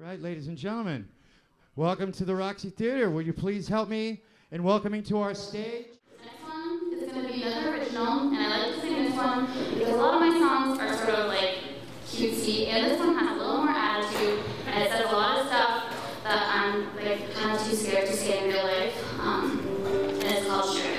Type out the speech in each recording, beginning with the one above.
All right, ladies and gentlemen, welcome to the Roxy Theater. Will you please help me in welcoming to our stage? This next one is going to be another original, and I like to sing this one because a lot of my songs are sort of like cutesy, and this one has a little more attitude, and it says a lot of stuff that I'm like kind of too scared to say in real life, and it's called Sugar.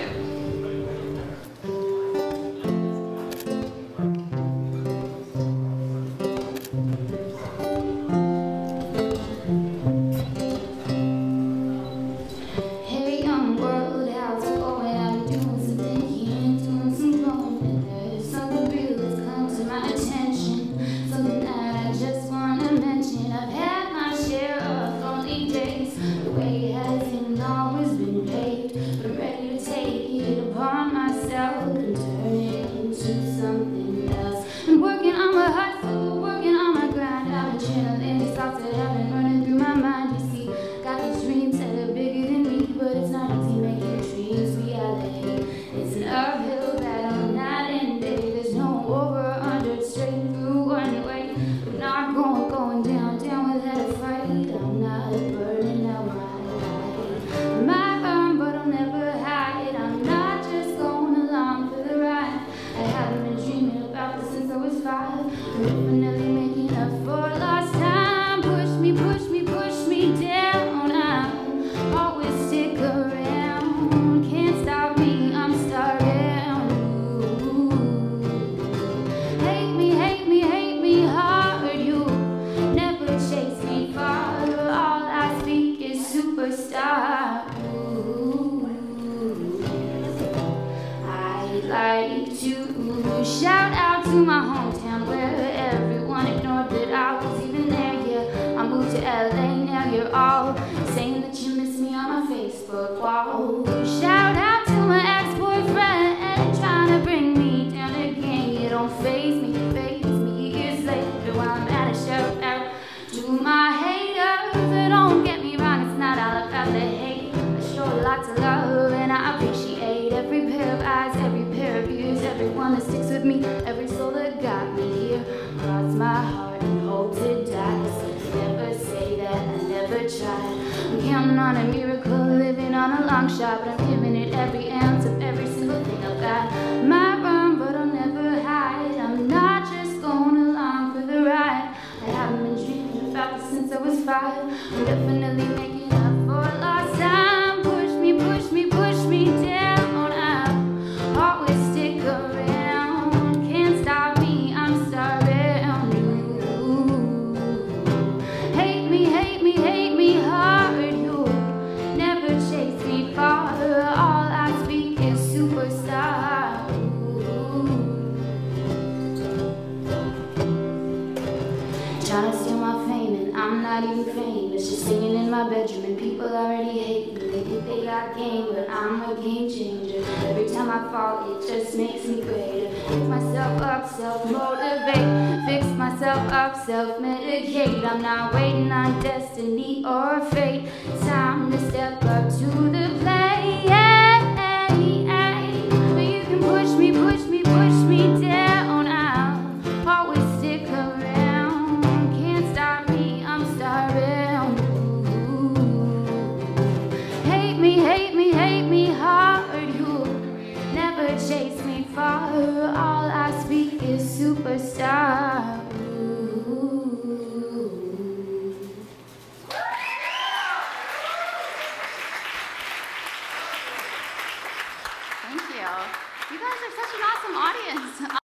Shout out to my hometown where everyone ignored that I was even there. Yeah, I moved to LA now. You're all saying that you miss me on my Facebook wall. Shout out to my ex-boyfriend trying to bring me down again. You don't faze me years later while I'm at a shout out to my haters. They don't get me wrong, it's not all about the hate. I show a lot to love and I appreciate every pair of eyes, every pair of ears, everyone that sticks with me, every soul that got me here. Cross my heart and hope to die, so never say that I never tried. I'm counting on a miracle, living on a long shot, but I'm giving it every ounce of every single thing I've got. Might run, but I'll never hide. I'm not just going along for the ride. I haven't been dreaming about this since I was 5. I'm definitely making up for lost time. Push me down. I'll always stick around. Famous, just singing in my bedroom and people already hate me. They think they got game, but I'm a game changer. Every time I fall, it just makes me greater. Pick myself up, self-motivate. Fix myself up, self-medicate. I'm not waiting on destiny or fate. It's time to step up to the plate. But you can push me down. I'll always stick around. Hate me hard, you'll never chase me far. All I speak is superstar. Ooh. Thank you. You guys are such an awesome audience.